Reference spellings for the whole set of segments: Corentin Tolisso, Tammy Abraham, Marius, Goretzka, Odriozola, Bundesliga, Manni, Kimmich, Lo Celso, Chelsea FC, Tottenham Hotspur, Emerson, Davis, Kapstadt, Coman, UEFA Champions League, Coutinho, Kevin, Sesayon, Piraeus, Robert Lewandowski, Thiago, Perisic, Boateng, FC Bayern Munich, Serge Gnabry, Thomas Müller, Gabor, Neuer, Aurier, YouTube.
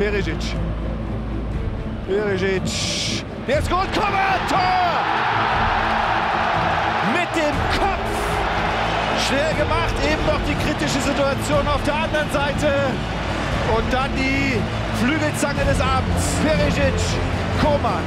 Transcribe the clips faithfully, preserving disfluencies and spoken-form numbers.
Perisic. Perisic. Der ist gut. Tor! Mit dem Kopf. Schwer gemacht. Eben noch die kritische Situation auf der anderen Seite. Und dann die Flügelzange des Abends. Perisic. Koman.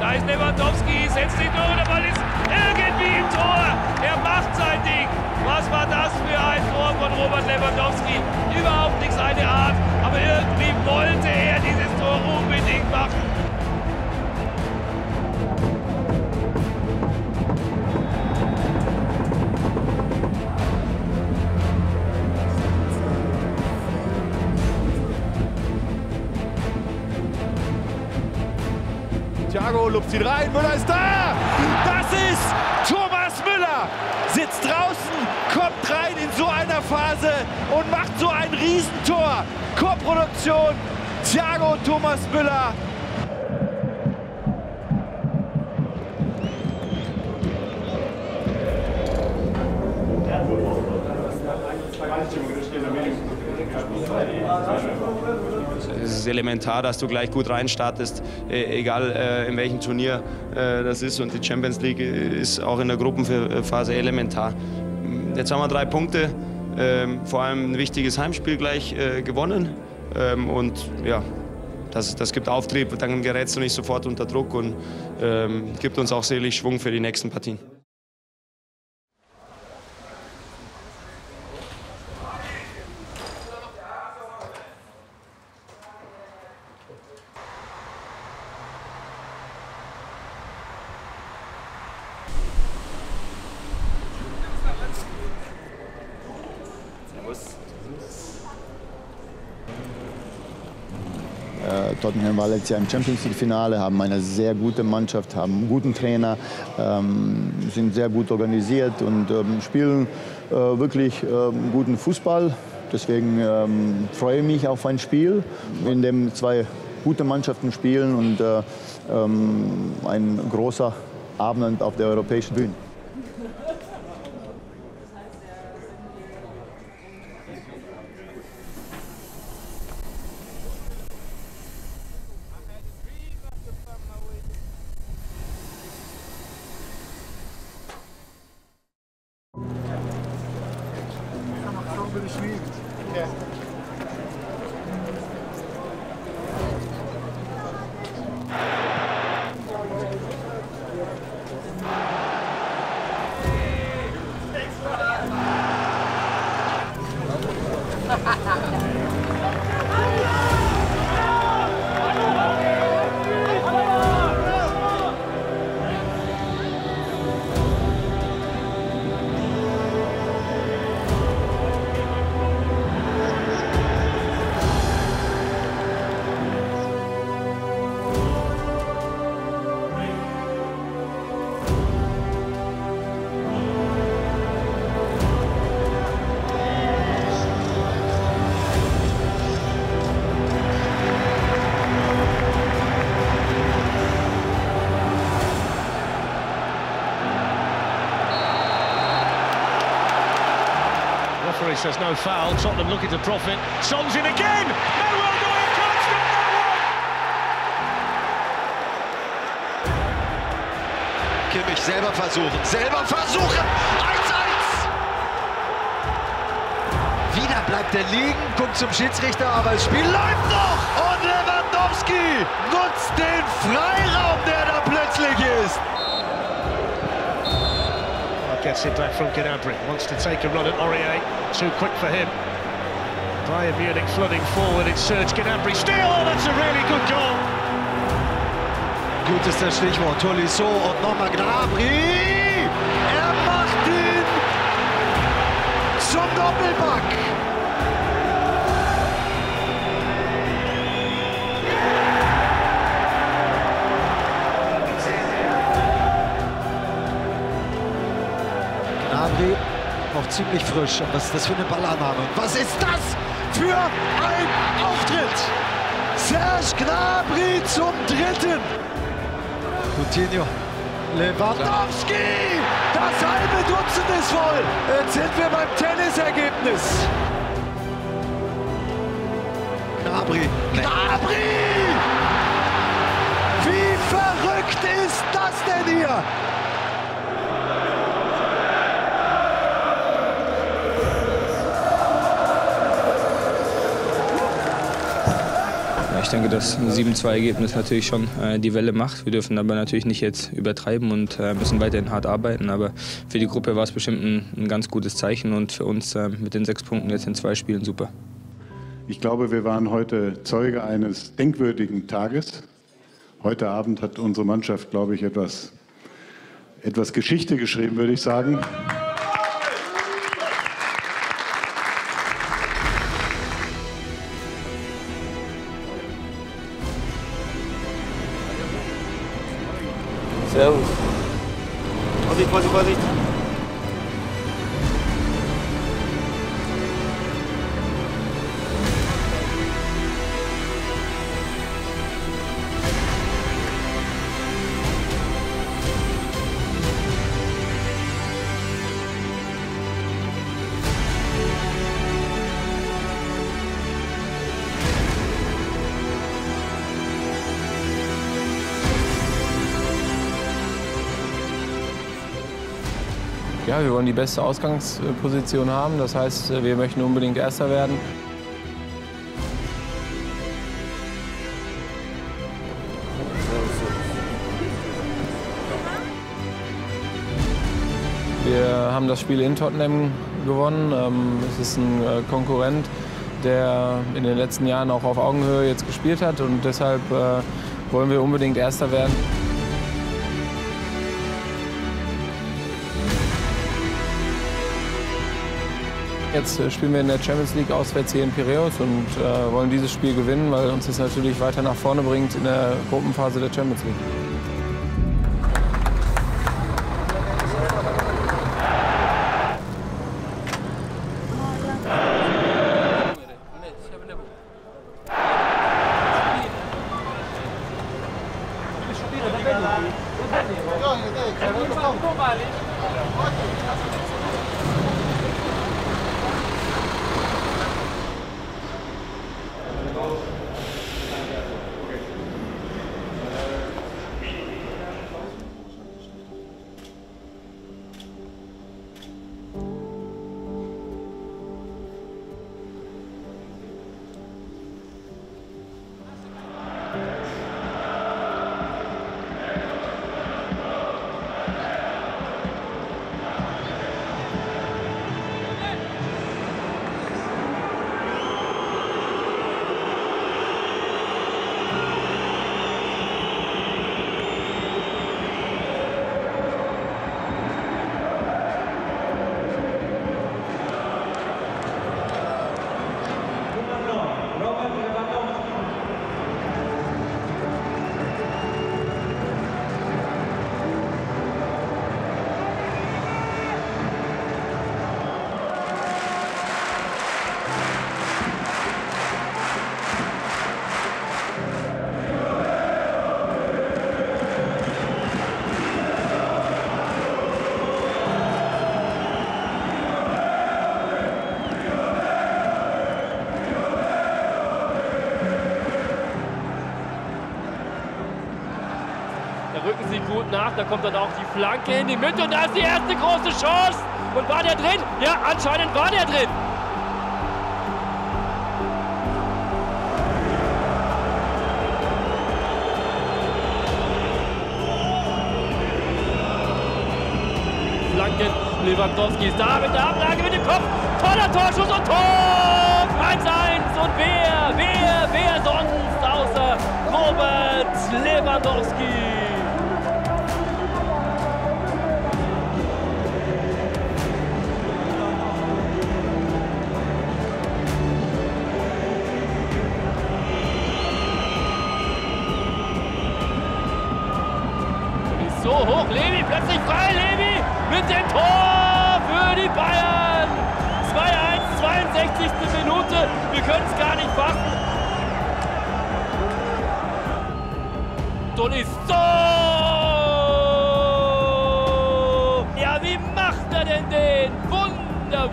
Da ist Lewandowski, setzt ihn durch, der Ball ist irgendwie im Tor. Er macht sein Ding. Was war das für ein Tor von Robert Lewandowski? Überhaupt nicht seine Art, aber irgendwie wollte er dieses Tor unbedingt machen. Thiago lupft ihn rein, Müller ist da! Das ist Thomas Müller! Sitzt draußen, kommt rein in so einer Phase und macht so ein Riesentor. Co-Produktion, Thiago und Thomas Müller. Es ist elementar, dass du gleich gut reinstartest, egal in welchem Turnier das ist. Und die Champions League ist auch in der Gruppenphase elementar. Jetzt haben wir drei Punkte, vor allem ein wichtiges Heimspiel gleich gewonnen. Und ja, das, das gibt Auftrieb, dann gerätst du nicht sofort unter Druck und gibt uns auch selig Schwung für die nächsten Partien. Tottenham war letztes Jahr im Champions League-Finale, haben eine sehr gute Mannschaft, haben einen guten Trainer, ähm, sind sehr gut organisiert und ähm, spielen äh, wirklich äh, guten Fußball. Deswegen ähm, freue ich mich auf ein Spiel, in dem zwei gute Mannschaften spielen und äh, ähm, ein großer Abend auf der europäischen Bühne. There's no foul. Tottenham looking to profit. Son's in again. Manuel Neuer can't stop that one. Kimmich selber versuchen, selber versuchen. eins zu eins. Wieder bleibt er liegen, guckt zum Schiedsrichter, aber das Spiel läuft noch. Und Lewandowski nutzt den Freiraum, der da plötzlich ist. Gets it back from Gnabry, wants to take a run at Aurier, too quick for him. Bayern Munich flooding forward, it's Serge Gnabry, still, oh, that's a really good goal. Gut ist das Stichwort, Tolisso und nochmal Gnabry, er macht ihn zum Doppelpack. Noch ziemlich frisch. Und was ist das für eine Ballannahme? Was ist das für ein Auftritt? Serge Gnabry zum Dritten. Coutinho. Lewandowski! Das halbe Dutzend ist voll. Jetzt sind wir beim Tennisergebnis. Gnabry. Gnabry! Wie verrückt ist das denn hier? Ich denke, das sieben zwei-Ergebnis natürlich schon äh, die Welle macht. Wir dürfen aber natürlich nicht jetzt übertreiben und äh, müssen weiterhin hart arbeiten. Aber für die Gruppe war es bestimmt ein, ein ganz gutes Zeichen und für uns äh, mit den sechs Punkten jetzt in zwei Spielen super. Ich glaube, wir waren heute Zeuge eines denkwürdigen Tages. Heute Abend hat unsere Mannschaft, glaube ich, etwas, etwas Geschichte geschrieben, würde ich sagen. Servus. Vorsicht, Vorsicht, Vorsicht. Ja, wir wollen die beste Ausgangsposition haben, das heißt, wir möchten unbedingt Erster werden. Wir haben das Spiel in Tottenham gewonnen. Es ist ein Konkurrent, der in den letzten Jahren auch auf Augenhöhe jetzt gespielt hat und deshalb wollen wir unbedingt Erster werden. Jetzt spielen wir in der Champions League auswärts hier in Piraeus und äh, wollen dieses Spiel gewinnen, weil uns das natürlich weiter nach vorne bringt in der Gruppenphase der Champions League. Rücken sie gut nach, da kommt dann auch die Flanke in die Mitte und da ist die erste große Chance. Und war der drin? Ja, anscheinend war der drin. Flanke, Lewandowski ist da mit der Ablage, mit dem Kopf. Toller Torschuss und Tor! eins eins und wer, wer, wer sonst außer Robert Lewandowski. Hoch, Levi, plötzlich frei, Levi mit dem Tor für die Bayern. zwei eins, zweiundsechzigste Minute, wir können es gar nicht fassen. Tolisso!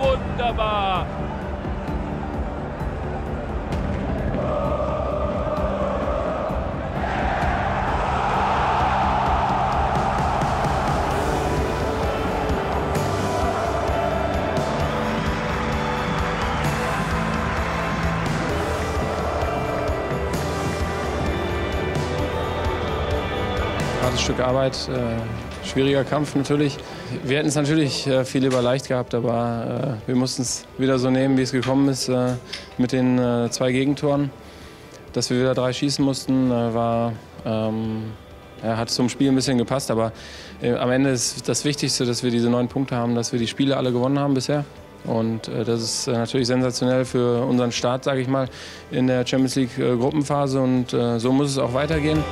Wunderbar. Hartes Stück Arbeit, äh, schwieriger Kampf natürlich. Wir hätten es natürlich äh, viel lieber leicht gehabt, aber äh, wir mussten es wieder so nehmen, wie es gekommen ist, äh, mit den äh, zwei Gegentoren. Dass wir wieder drei schießen mussten, äh, war, ähm, ja, hat zum Spiel ein bisschen gepasst. Aber äh, am Ende ist das Wichtigste, dass wir diese neun Punkte haben, dass wir die Spiele alle gewonnen haben bisher. Und äh, das ist äh, natürlich sensationell für unseren Start, sage ich mal, in der Champions League äh, Gruppenphase. Und äh, so muss es auch weitergehen.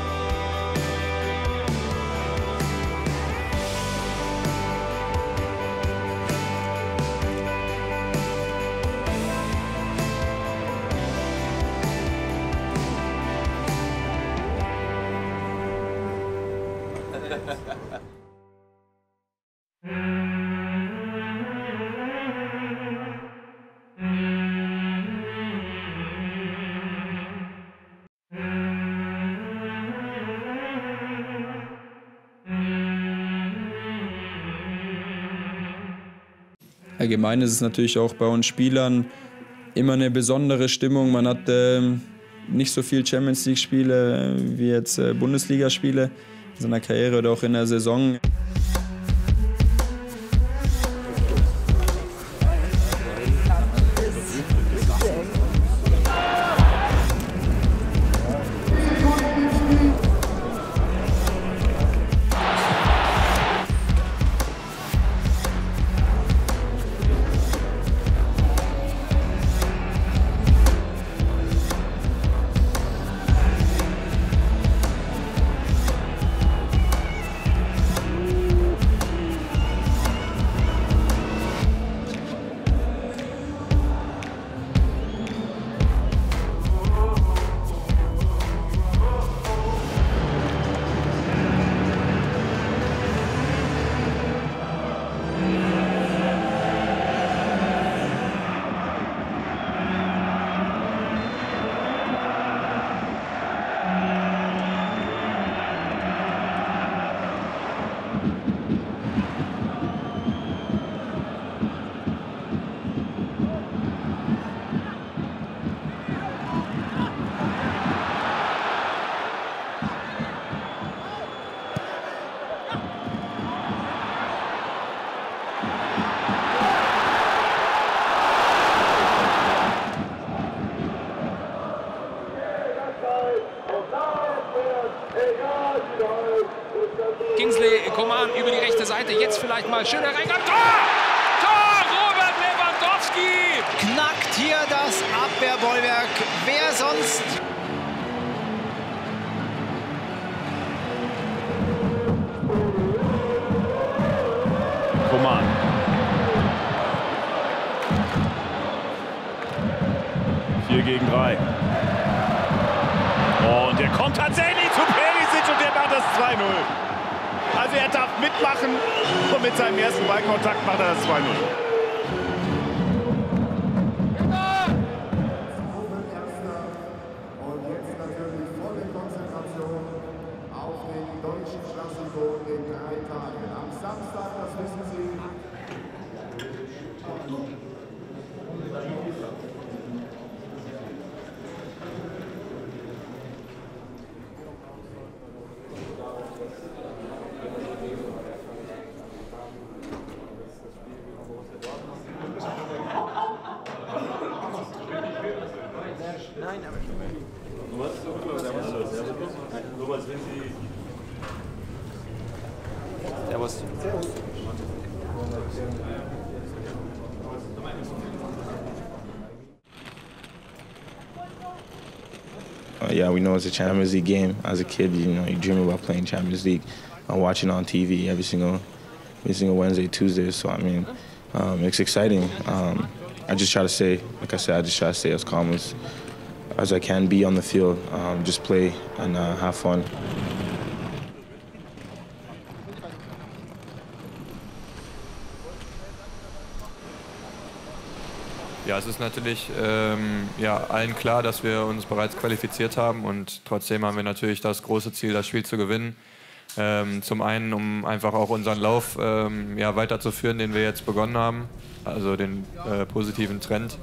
Allgemein ist es natürlich auch bei uns Spielern immer eine besondere Stimmung. Man hat äh, nicht so viel Champions League-Spiele wie jetzt äh, Bundesligaspiele in seiner Karriere oder auch in der Saison. Jetzt vielleicht mal schöner Reingang. Tor! Tor! Robert Lewandowski! Knackt hier das Abwehrbollwerk. Wer sonst? Coman. vier gegen drei. Und der kommt tatsächlich zu Perisic und der macht das zwei null. Also er darf mitmachen und mit seinem ersten Ballkontakt macht er das zwei null. Uh, yeah, we know it's a Champions League game. As a kid, you know, you dream about playing Champions League. I'm watching on T V every single, every single Wednesday, Tuesday. So I mean, um, it's exciting. Um, I just try to stay, like I said, I just try to stay as calm as, as I can be on the field. Um, just play and uh, have fun. Ja, es ist natürlich ähm, ja, allen klar, dass wir uns bereits qualifiziert haben und trotzdem haben wir natürlich das große Ziel, das Spiel zu gewinnen. Ähm, zum einen, um einfach auch unseren Lauf ähm, ja, weiterzuführen, den wir jetzt begonnen haben, also den äh, positiven Trend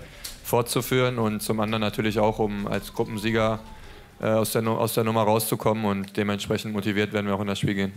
fortzuführen und zum anderen natürlich auch, um als Gruppensieger äh, aus der, aus der Nummer rauszukommen und dementsprechend motiviert werden wir auch in das Spiel gehen.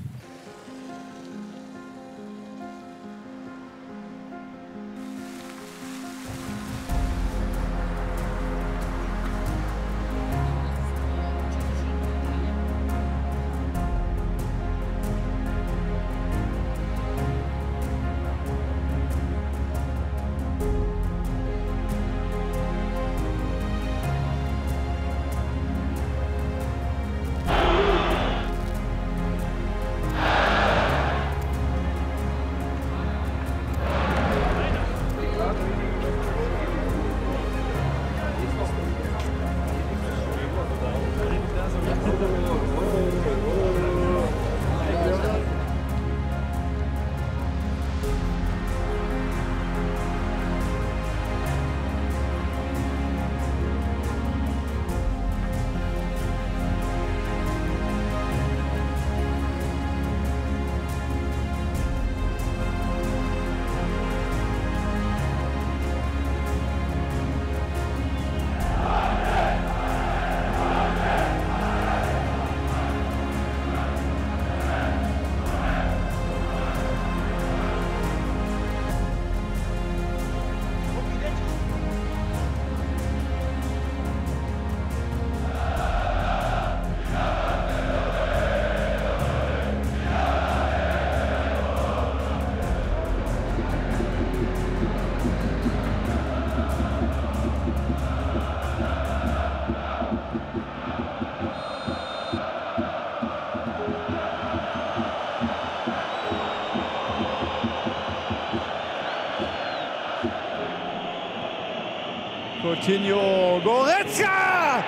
Coutinho, Goretzka!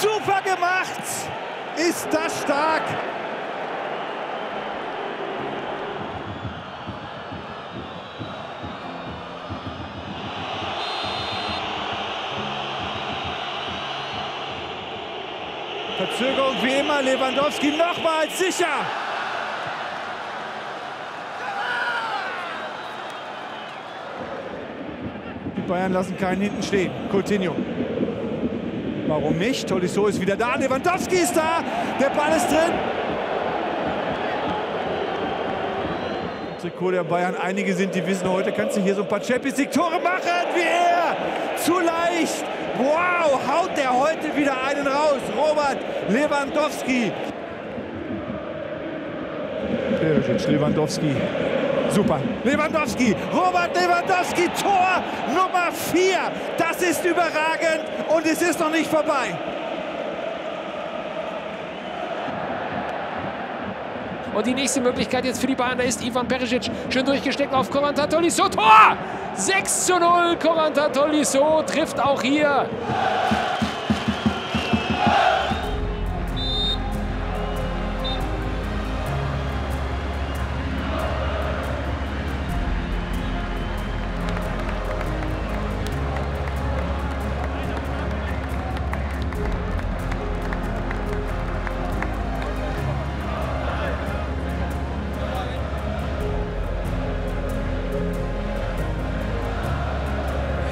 Super gemacht! Ist das stark! Verzögerung wie immer, Lewandowski nochmals sicher! Bayern lassen keinen hinten stehen. Coutinho. Warum nicht? Tolisso ist wieder da. Lewandowski ist da. Der Ball ist drin. Trikot der Bayern. Einige sind, die wissen, heute kannst du hier so ein paar Champions League Tore machen wie er. Zu leicht. Wow, haut der heute wieder einen raus. Robert Lewandowski. Perisic, Lewandowski. Super. Lewandowski, Robert Lewandowski, Tor Nummer vier. Das ist überragend und es ist noch nicht vorbei. Und die nächste Möglichkeit jetzt für die Bayern, da ist Ivan Perisic schön durchgesteckt auf Corentin Tolisso. Tor! sechs zu null, Corentin Tolisso trifft auch hier.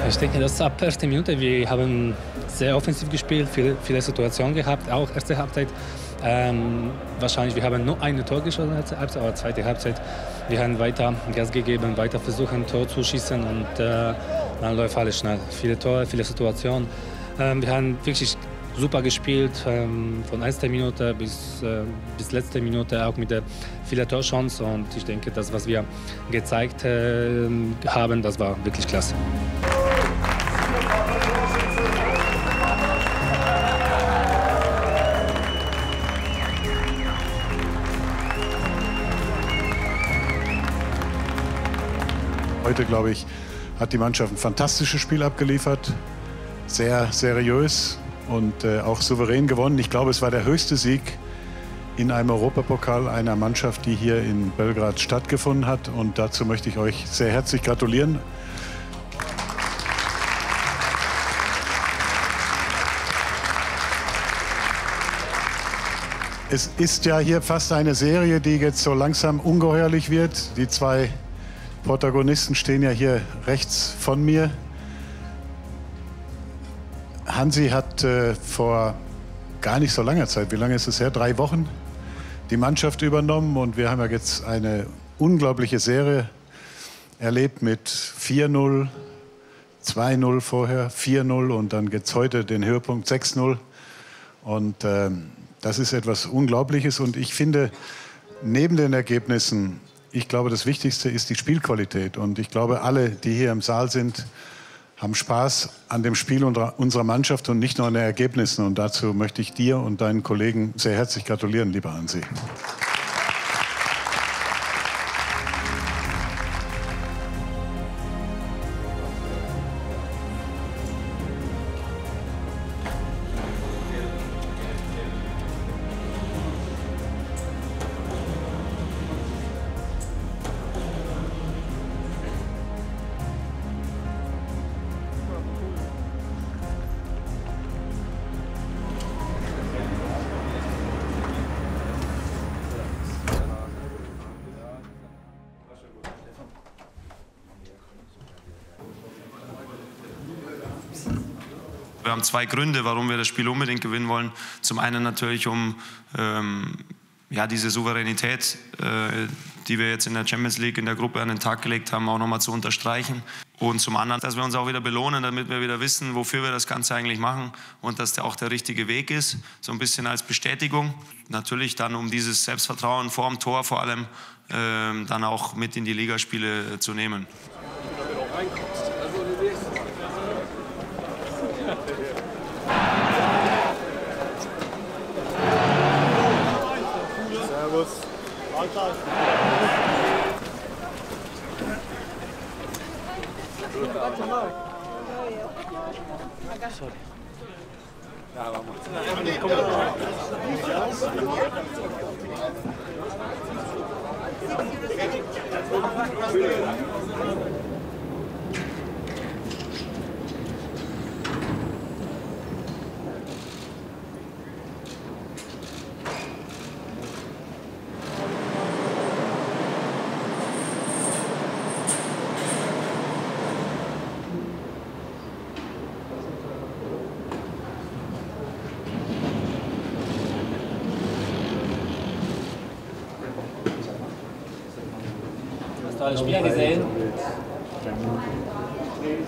Ich denke, dass ab der ersten Minute, wir haben sehr offensiv gespielt, viele, viele Situationen gehabt, auch erste Halbzeit. Ähm, wahrscheinlich, wir haben nur ein Tor geschossen, aber zweite Halbzeit, wir haben weiter Gas gegeben, weiter versucht, ein Tor zu schießen und äh, dann läuft alles schnell. Viele Tore, viele Situationen. Ähm, wir haben wirklich super gespielt, ähm, von erster Minute bis, äh, bis letzte Minute, auch mit der vielen Torchancen. Und ich denke, das, was wir gezeigt äh, haben, das war wirklich klasse. Heute, glaube ich, hat die Mannschaft ein fantastisches Spiel abgeliefert, sehr seriös und äh, auch souverän gewonnen. Ich glaube, es war der höchste Sieg in einem Europapokal einer Mannschaft, die hier in Belgrad stattgefunden hat. Und dazu möchte ich euch sehr herzlich gratulieren. Es ist ja hier fast eine Serie, die jetzt so langsam ungeheuerlich wird. Die zwei Protagonisten stehen ja hier rechts von mir. Hansi hat äh, vor gar nicht so langer Zeit, wie lange ist es her, drei Wochen, die Mannschaft übernommen. Und wir haben ja jetzt eine unglaubliche Serie erlebt mit vier null, zwei null vorher, vier null und dann gibt es heute den Höhepunkt sechs null. Und äh, das ist etwas Unglaubliches. Und ich finde, neben den Ergebnissen, ich glaube, das Wichtigste ist die Spielqualität. Und ich glaube, alle, die hier im Saal sind, haben Spaß an dem Spiel unserer Mannschaft und nicht nur an den Ergebnissen. Und dazu möchte ich dir und deinen Kollegen sehr herzlich gratulieren, lieber Hansi. Wir haben zwei Gründe, warum wir das Spiel unbedingt gewinnen wollen. Zum einen natürlich, um ähm, ja, diese Souveränität, äh, die wir jetzt in der Champions League in der Gruppe an den Tag gelegt haben, auch nochmal zu unterstreichen. Und zum anderen, dass wir uns auch wieder belohnen, damit wir wieder wissen, wofür wir das Ganze eigentlich machen und dass der auch der richtige Weg ist, so ein bisschen als Bestätigung. Natürlich dann, um dieses Selbstvertrauen vor dem Tor vor allem äh, dann auch mit in die Ligaspiele äh, zu nehmen. Spielergesellen.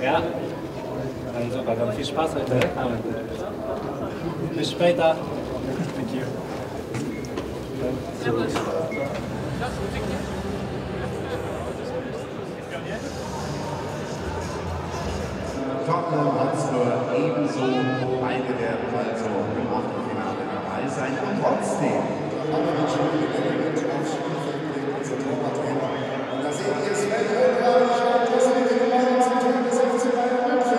Ja, dann super, dann viel Spaß heute. Bis später. Thank you. Tottenham Hotspur ebenso eingewertet, also im Achtelfinale dabei sein. Und trotzdem haben wir schon wieder den aufs Spielfeld bringen, unser Torwarttrainer. Das ist jetzt ein Weltrekord, das ist die gemeinsame Tür des F C Bayern München.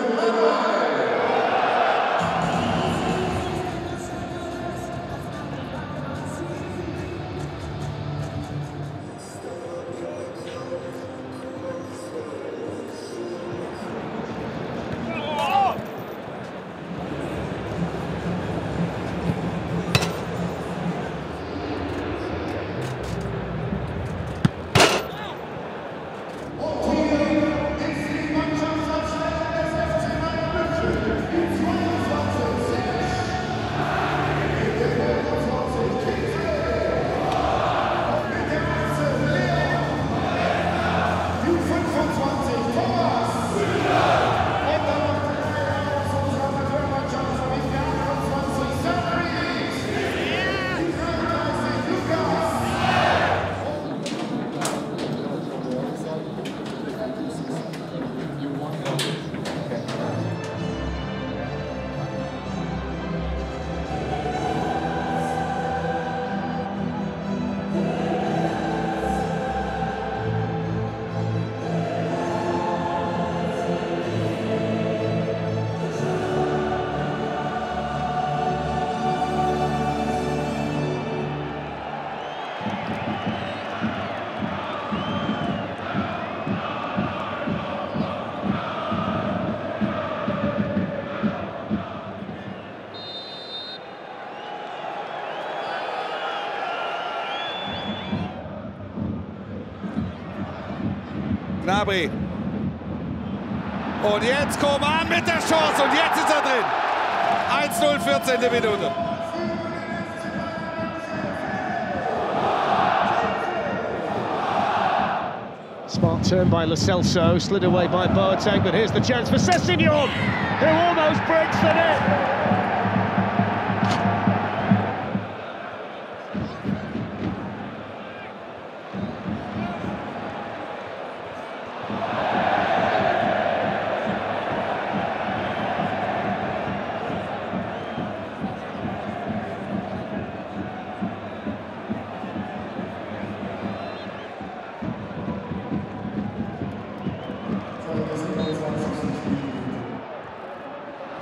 Gnabry. Und jetzt Coman mit der Chance und jetzt ist er drin. eins null, vierzehnte Minute. Smart turn by Lo Celso, slid away by Boateng, but here's the chance for Sesayon, who almost breaks the net.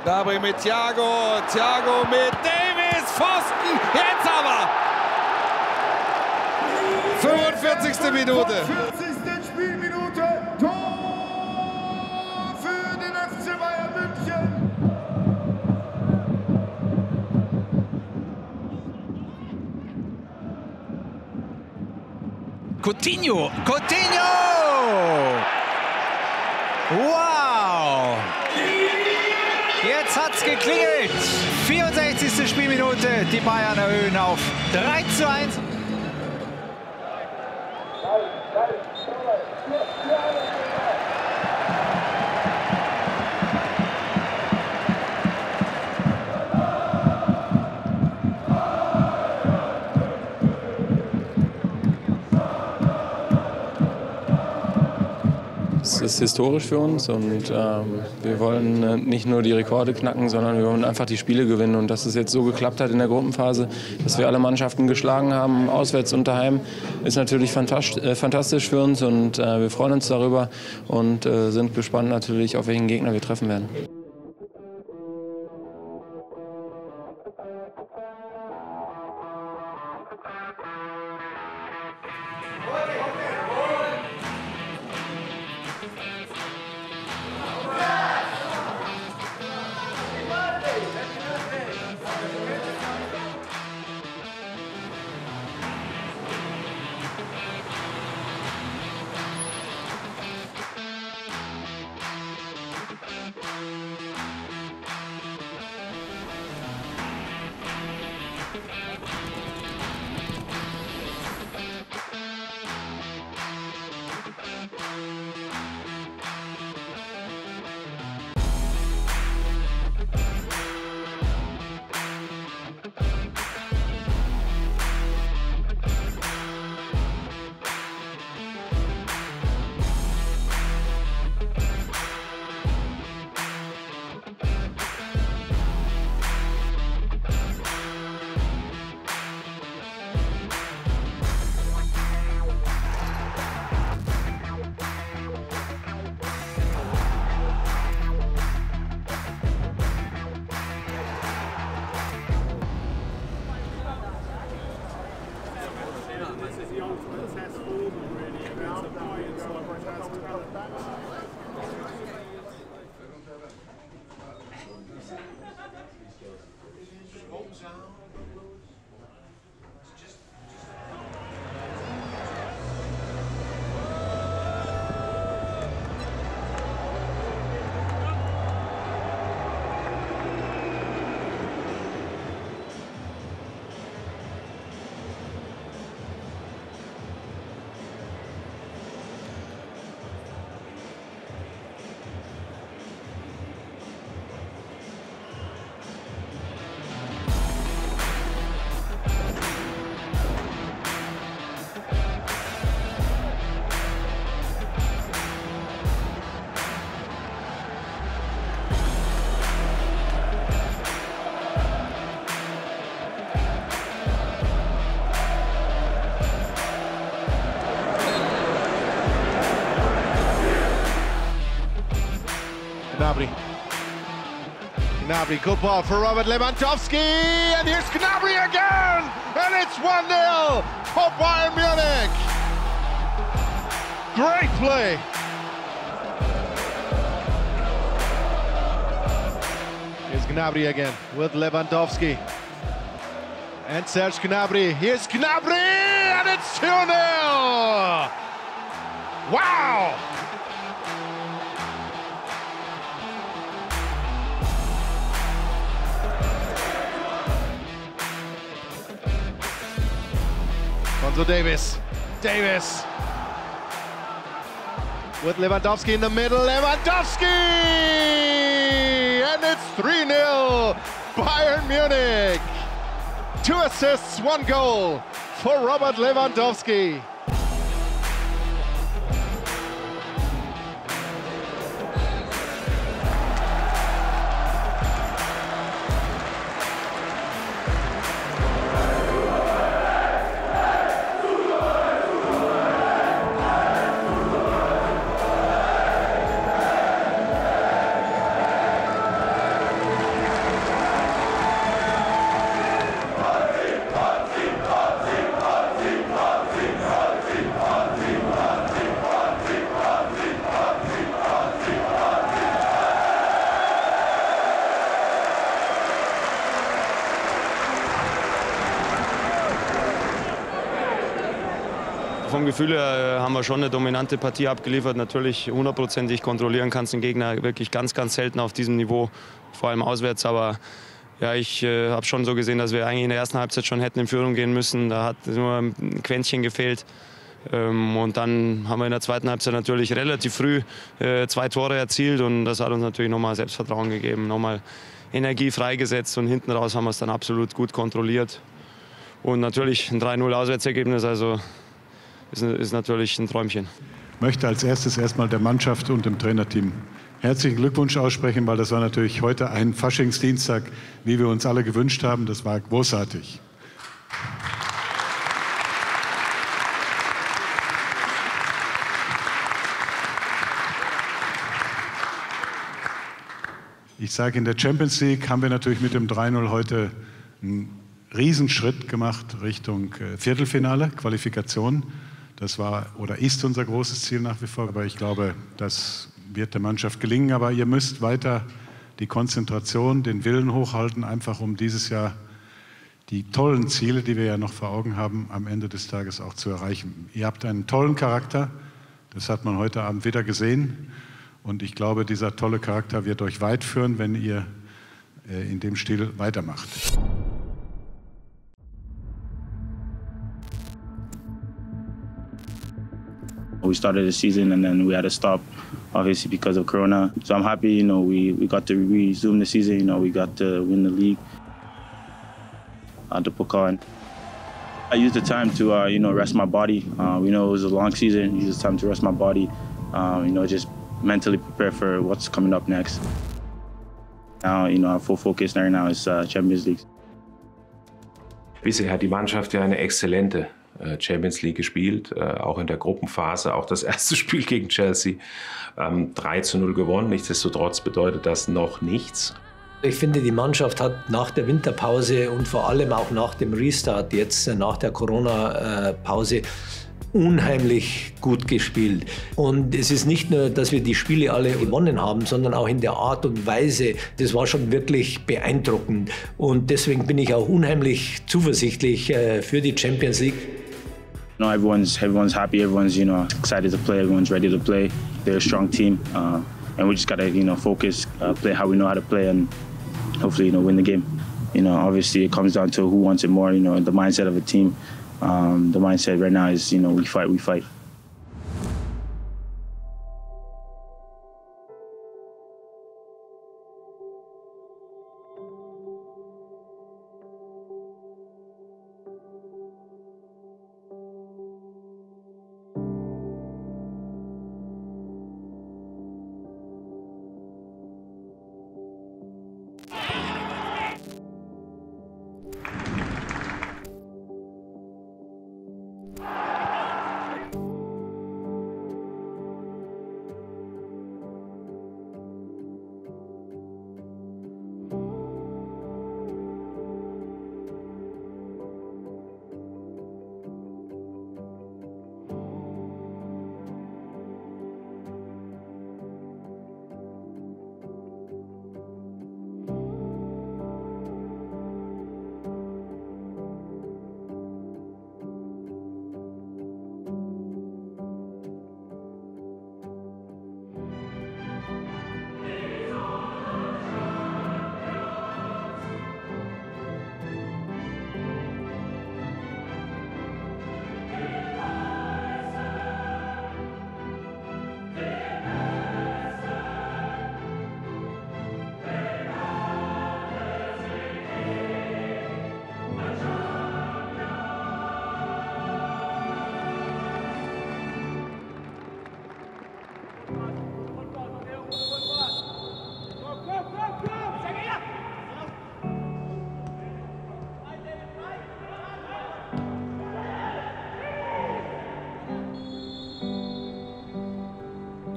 Gnabry mit Thiago, Thiago mit Davis, Pfosten, jetzt aber! fünfundvierzigste Minute. fünfundvierzigste Spielminute, Tor für den F C Bayern München. Coutinho, Coutinho! Wow! Jetzt hat's geklingelt. vierundsechzigste Spielminute. Die Bayern erhöhen auf drei zu eins. Es ist historisch für uns und ähm, wir wollen nicht nur die Rekorde knacken, sondern wir wollen einfach die Spiele gewinnen. Und dass es jetzt so geklappt hat in der Gruppenphase, dass wir alle Mannschaften geschlagen haben, auswärts und daheim, ist natürlich fantastisch für uns und äh, wir freuen uns darüber und äh, sind gespannt natürlich, auf welchen Gegner wir treffen werden. Gnabry. Gnabry, good ball for Robert Lewandowski, and here's Gnabry again, and it's one nil for Bayern Munich. Great play. Here's Gnabry again with Lewandowski, and Serge Gnabry. Here's Gnabry, and it's two nil. Wow. to Davis. Davis. With Lewandowski in the middle. Lewandowski! And it's three nil. Bayern Munich. Two assists, one goal for Robert Lewandowski. Vom Gefühl her haben wir schon eine dominante Partie abgeliefert. Natürlich hundertprozentig kontrollieren kannst den Gegner wirklich ganz, ganz selten auf diesem Niveau, vor allem auswärts. Aber ja, ich äh, habe schon so gesehen, dass wir eigentlich in der ersten Halbzeit schon hätten in Führung gehen müssen. Da hat nur ein Quäntchen gefehlt. Ähm, und dann haben wir in der zweiten Halbzeit natürlich relativ früh äh, zwei Tore erzielt. Und das hat uns natürlich nochmal Selbstvertrauen gegeben, nochmal Energie freigesetzt. Und hinten raus haben wir es dann absolut gut kontrolliert. Und natürlich ein drei null Auswärtsergebnis. Also Ist, ist natürlich ein Träumchen. Ich möchte als erstes erstmal der Mannschaft und dem Trainerteam herzlichen Glückwunsch aussprechen, weil das war natürlich heute ein Faschingsdienstag, wie wir uns alle gewünscht haben. Das war großartig. Ich sage, in der Champions League haben wir natürlich mit dem drei null heute einen Riesenschritt gemacht Richtung Viertelfinale, Qualifikation. Das war oder ist unser großes Ziel nach wie vor, aber ich glaube, das wird der Mannschaft gelingen. Aber ihr müsst weiter die Konzentration, den Willen hochhalten, einfach um dieses Jahr die tollen Ziele, die wir ja noch vor Augen haben, am Ende des Tages auch zu erreichen. Ihr habt einen tollen Charakter, das hat man heute Abend wieder gesehen. Und ich glaube, dieser tolle Charakter wird euch weit führen, wenn ihr in dem Stil weitermacht. We started the season and then we had to stop, obviously, because of Corona. So I'm happy, you know, we, we got to resume the season, you know, we got to win the league at the Pokal. I used the time to, uh, you know, rest my body. Uh, you know, it was a long season, I used the time to rest my body, um, you know, just mentally prepare for what's coming up next. Now, you know, our full focus right now is uh, Champions League. Bisher hat die Mannschaft ja eine exzellente Champions League gespielt, auch in der Gruppenphase, auch das erste Spiel gegen Chelsea, drei zu null gewonnen. Nichtsdestotrotz bedeutet das noch nichts. Ich finde, die Mannschaft hat nach der Winterpause und vor allem auch nach dem Restart, jetzt nach der Corona-Pause, unheimlich gut gespielt. Und es ist nicht nur, dass wir die Spiele alle gewonnen haben, sondern auch in der Art und Weise. Das war schon wirklich beeindruckend. Und deswegen bin ich auch unheimlich zuversichtlich für die Champions League. You know, everyone's everyone's happy. Everyone's, you know, excited to play. Everyone's ready to play. They're a strong team, uh, and we just gotta, you know, focus, uh, play how we know how to play, and hopefully, you know, win the game. You know, obviously, it comes down to who wants it more. You know, the mindset of a team. Um, the mindset right now is, you know, we fight, we fight.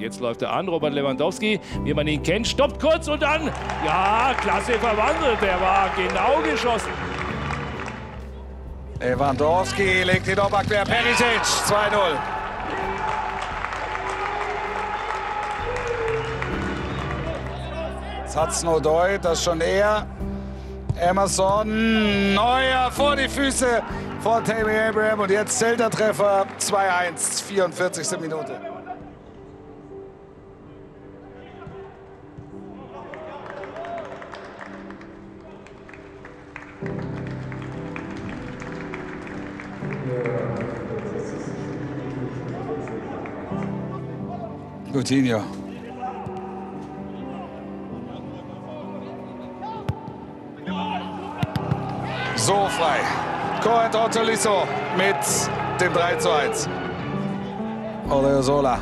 Jetzt läuft er an, Robert Lewandowski, wie man ihn kennt, stoppt kurz und dann, ja, klasse verwandelt, der war genau geschossen. Lewandowski legt den Doppelpack, der Perisic, zwei null. Satznodoi, das ist schon er. Emerson, Neuer vor die Füße von Tammy Abraham und jetzt zählt der Treffer, zwei eins, vierundvierzigste Minute. Coutinho. So frei. Corentin Tolisso mit dem drei zu eins. Odriozola.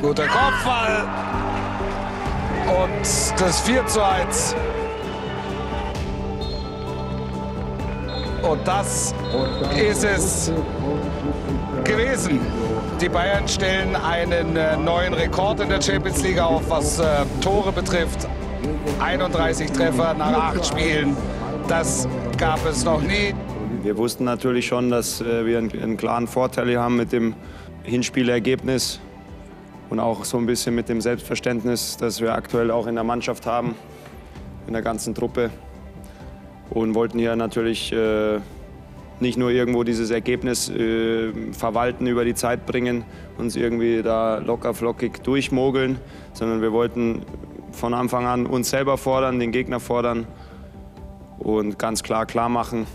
Guter Kopfball. Und das vier zu eins. Und das ist es gewesen. Die Bayern stellen einen äh, neuen Rekord in der Champions League auf, was äh, Tore betrifft. einunddreißig Treffer nach acht Spielen, das gab es noch nie. Wir wussten natürlich schon, dass äh, wir einen, einen klaren Vorteil hier haben mit dem Hinspielergebnis und auch so ein bisschen mit dem Selbstverständnis, das wir aktuell auch in der Mannschaft haben, in der ganzen Truppe. Und wollten hier natürlich äh, nicht nur irgendwo dieses Ergebnis äh, verwalten, über die Zeit bringen, uns irgendwie da locker flockig durchmogeln, sondern wir wollten von Anfang an uns selber fordern, den Gegner fordern und ganz klar klar machen,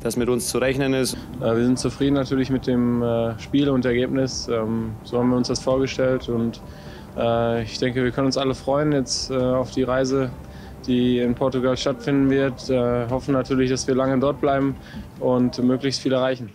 dass mit uns zu rechnen ist. Wir sind zufrieden natürlich mit dem Spiel und Ergebnis. So haben wir uns das vorgestellt und ich denke, wir können uns alle freuen jetzt auf die Reise, die in Portugal stattfinden wird. Wir hoffen natürlich, dass wir lange dort bleiben und möglichst viel erreichen.